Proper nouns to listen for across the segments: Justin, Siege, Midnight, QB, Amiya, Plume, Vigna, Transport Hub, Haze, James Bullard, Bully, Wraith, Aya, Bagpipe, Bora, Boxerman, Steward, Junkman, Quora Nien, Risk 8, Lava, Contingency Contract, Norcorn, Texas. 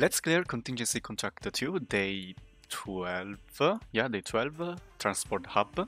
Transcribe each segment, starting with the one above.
Let's clear Contingency Contract 2, Day 12, yeah, Day 12, Transport Hub.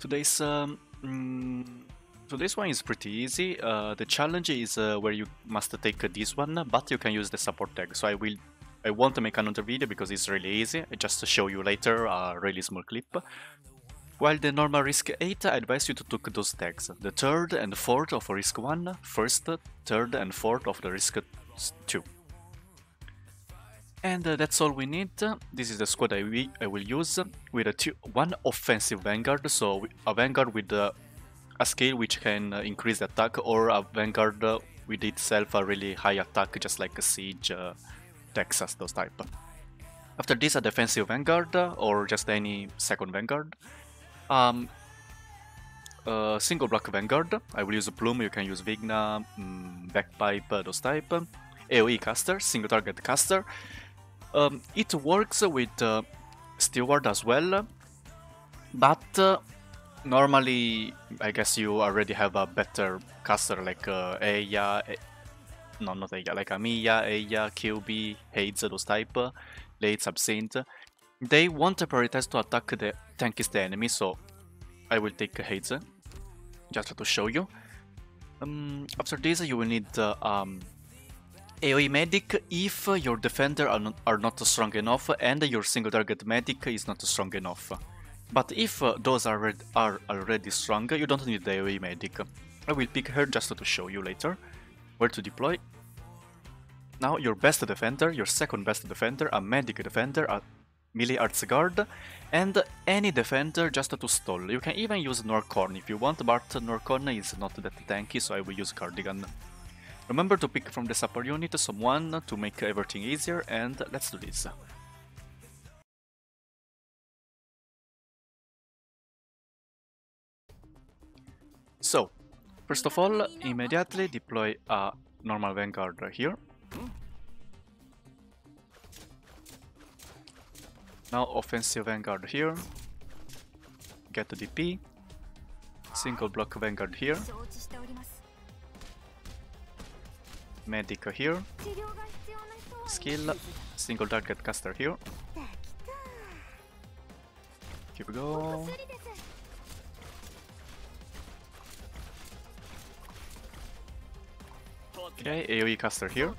Today's one is pretty easy. The challenge is where you must take this one, but you can use the support tag. So I want to make another video because it's really easy. I just show you later a really small clip. While the normal risk 8, I advise you to take those tags, the 3rd and 4th of risk 1, 1st, 3rd and 4th of the risk 2. And that's all we need. This is the squad I will use, with one offensive vanguard, so a vanguard with a skill which can increase the attack, or a vanguard with itself a really high attack, just like a Siege, Texas, those type. After this, a defensive vanguard, or just any second vanguard. Single block vanguard, I will use Plume, you can use Vigna, Bagpipe, those type. AoE caster, single target caster. It works with Steward as well, but normally I guess you already have a better caster like Aya, no not Aya, like Amiya, Aya, QB, Haze, those type, late absinthe. They want to prioritize to attack the tankiest enemy, so I will take Haze, just to show you. After this you will need AoE medic if your defender are not strong enough and your single target medic is not strong enough. But if those are already strong, you don't need the AoE medic. I will pick her just to show you later where to deploy. Now your best defender, your second best defender, a medic defender, a melee arts guard, and any defender just to stall. You can even use Norcorn if you want, but Norcorn is not that tanky, so I will use Cardigan. Remember to pick from the support unit someone to make everything easier, and let's do this. So, first of all, immediately deploy a normal vanguard here. Now offensive vanguard here. Get the DP. Single block vanguard here. Medic here, skill, single target caster here, keep going, okay, AoE caster here.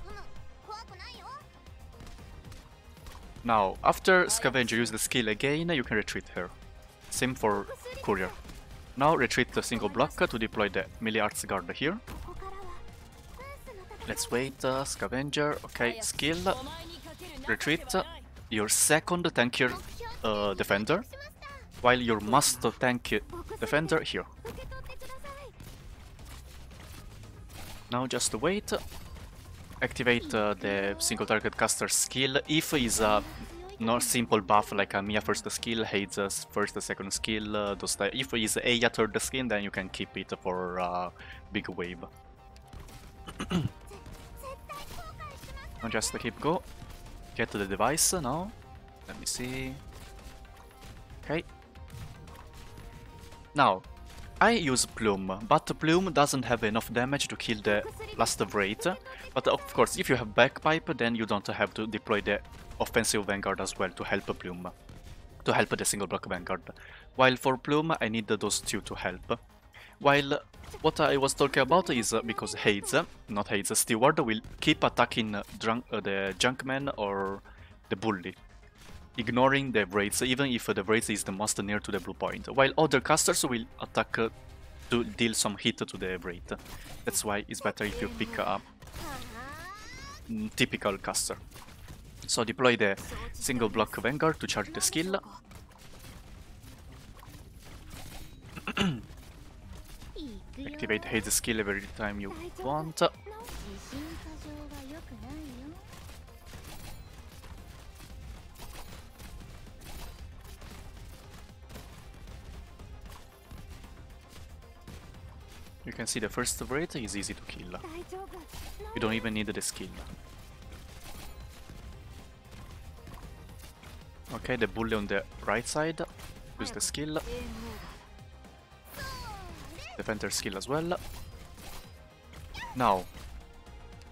Now after scavenger use the skill again, you can retreat here, same for courier. Now retreat the single block to deploy the melee arts guard here. Let's wait, scavenger, okay, skill, retreat, your second tankier defender, while your most tanky defender here. Now just wait, activate the single target caster skill, if is a not simple buff like Amiya first skill, Haze's first second skill, those type. If is Aya third skill, then you can keep it for a big wave. Now just keep go, get to the device now, let me see, okay. Now, I use Plume, but Plume doesn't have enough damage to kill the last Wraith, but of course if you have Bagpipe then you don't have to deploy the offensive vanguard as well to help Plume, to help the single block vanguard, while for Plume I need those two to help. While what I was talking about is because Haze, not Haze, Steward will keep attacking the Junkman or the Bully, ignoring the Wraiths, even if the Wraith is the most near to the blue point, while other casters will attack to deal some hit to the Wraith. That's why it's better if you pick a typical caster. So deploy the single block vanguard to charge the skill. Activate Haze skill every time you want. You can see the first Wraith is easy to kill. You don't even need the skill. Okay, the Bully on the right side. Use the skill. Defender skill as well. Now,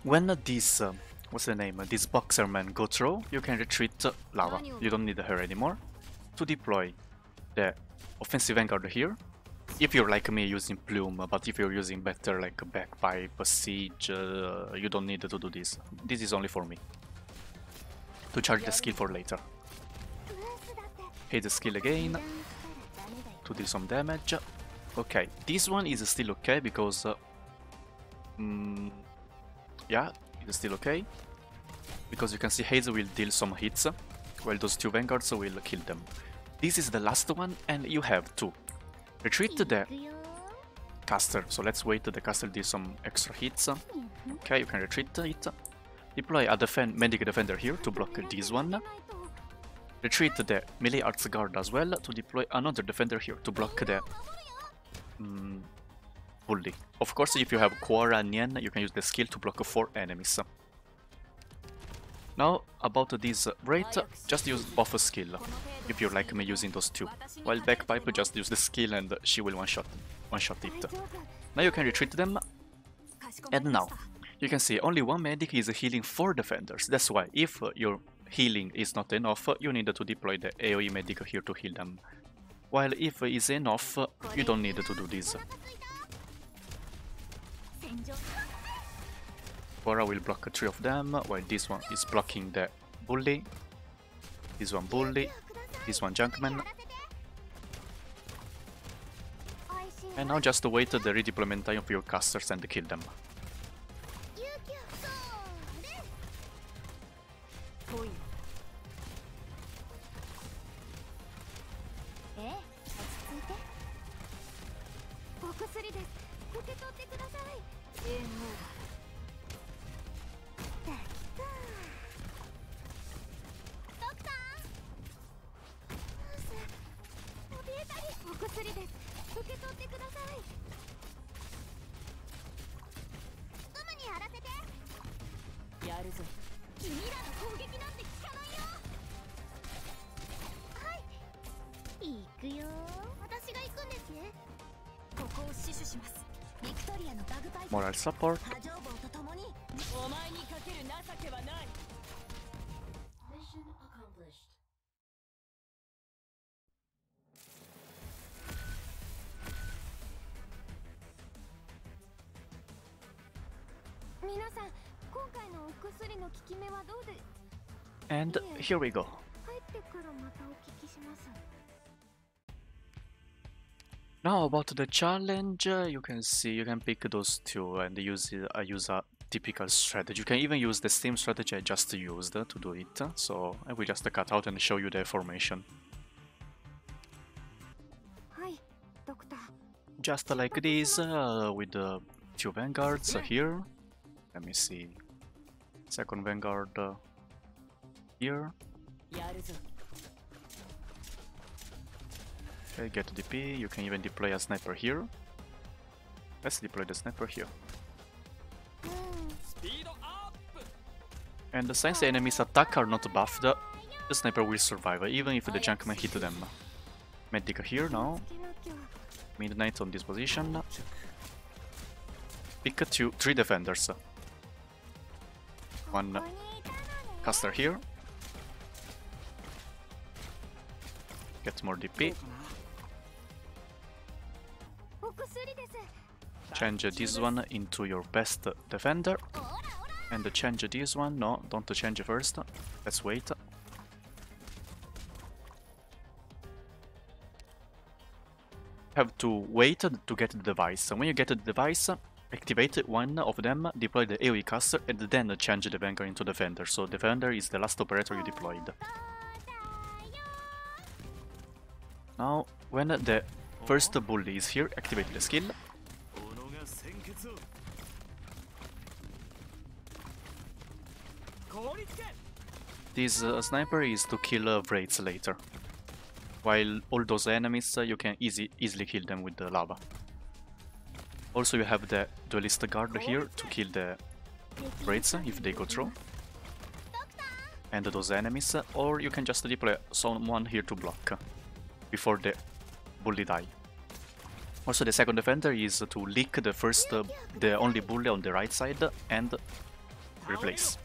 when this what's the name, this Boxerman go through, you can retreat Lava. You don't need her anymore. To deploy the offensive vanguard here, if you're like me using Plume, but if you're using better like Bagpipe, Siege, you don't need to do this. This is only for me. To charge the skill for later. Hit the skill again, to deal some damage. Okay, this one is still okay because... yeah, it's still okay. Because you can see Haze will deal some hits, while those two vanguards will kill them. This is the last one and you have to retreat the caster, so let's wait till the caster deals some extra hits. Okay, you can retreat it. Deploy a medic defender here to block this one. Retreat the melee arts guard as well to deploy another defender here to block the Bully. Of course, if you have Quora Nien, you can use the skill to block 4 enemies. Now, about this Wraith, just use buff skill, if you're like me using those two. While Bagpipe, just use the skill and she will one-shot it. Now you can retreat them. And now, you can see only one medic is healing 4 defenders. That's why, if your healing is not enough, you need to deploy the AoE medic here to heal them. While if it's enough, you don't need to do this. Bora will block 3 of them, while this one is blocking the Bully, this one Bully, this one Junkman. And now just wait the redeployment time of your casters and kill them. Moral support. And here we go. Now about the challenge, you can see you can pick those two and use a typical strategy. You can even use the same strategy I just used to do it. So I will just cut out and show you the formation. Just like this, with the two vanguards here. Let me see. Second vanguard here. Okay, get DP, you can even deploy a sniper here. Let's deploy the sniper here. And since the enemies' attack are not buffed, the sniper will survive, even if the Junkman hit them. Medic here now. Midnight on this position. Pick 3 defenders. One caster here. Get more DP. Change this one into your best defender. And change this one. No, don't change first. Let's wait. Have to wait to get the device. When you get the device, activate one of them, deploy the AoE caster, and then change the vanguard into defender. So defender is the last operator you deployed. Now, when the first Bully is here, activate the skill. This sniper is to kill Wraiths later. While all those enemies, you can easily kill them with the Lava. Also, you have the duelist guard here to kill the Wraiths if they go through. And those enemies, or you can just deploy someone here to block before the Bully die. Also, the second defender is to leak the only Bully on the right side and replace.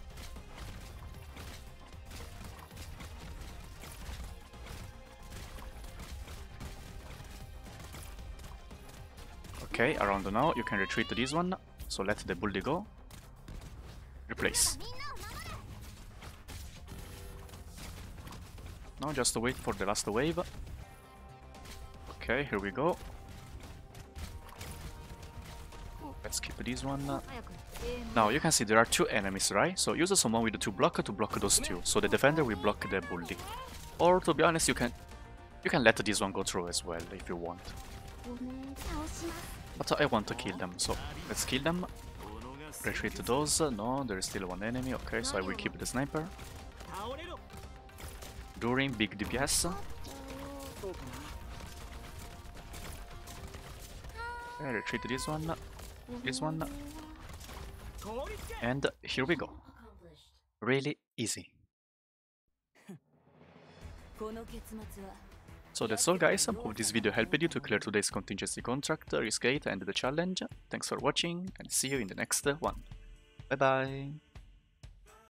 Okay, around now, you can retreat to this one, so let the bully go. Replace. Now just wait for the last wave. Okay, here we go. Let's keep this one. Now you can see there are two enemies, right? So use someone with the two block to block those two. So the defender will block the bully. Or to be honest, you can let this one go through as well if you want. But I want to kill them, so let's kill them. Retreat those. No, there is still one enemy. Okay, so I will keep the sniper. During big DPS. Okay, retreat this one. This one. And here we go. Really easy. So that's all guys, I hope this video helped you to clear today's contingency contract, risk 8 and the challenge. Thanks for watching and see you in the next one. Bye bye!